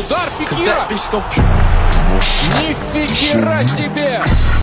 Удар Пикира! Нифига себе!